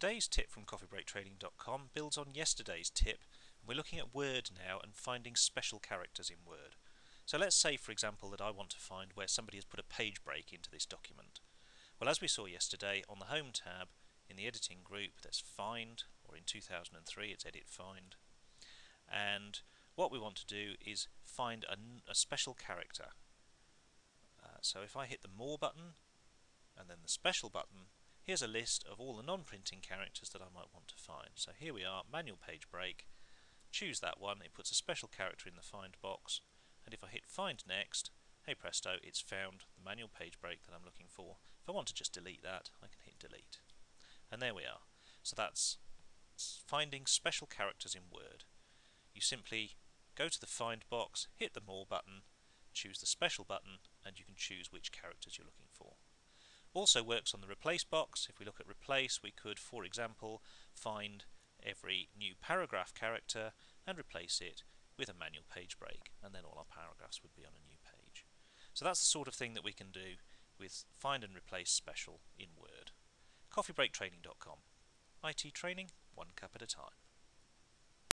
Today's tip from CoffeeBreakTraining.com builds on yesterday's tip, and we're looking at Word now and finding special characters in Word. So let's say, for example, that I want to find where somebody has put a page break into this document. Well, as we saw yesterday, on the Home tab, in the Editing group, there's Find, or in 2003 it's Edit Find, and what we want to do is find a special character. So if I hit the More button, and then the Special button, here's a list of all the non-printing characters that I might want to find. So here we are, Manual Page Break, choose that one, it puts a special character in the Find box, and if I hit Find Next, hey presto, it's found the manual page break that I'm looking for. If I want to just delete that, I can hit Delete. And there we are. So that's finding special characters in Word. You simply go to the Find box, hit the More button, choose the Special button, and you can choose which characters you're looking for. Also works on the Replace box. If we look at Replace, we could, for example, find every new paragraph character and replace it with a manual page break, and then all our paragraphs would be on a new page. So that's the sort of thing that we can do with Find and Replace Special in Word. CoffeeBreakTraining.com. IT training, one cup at a time.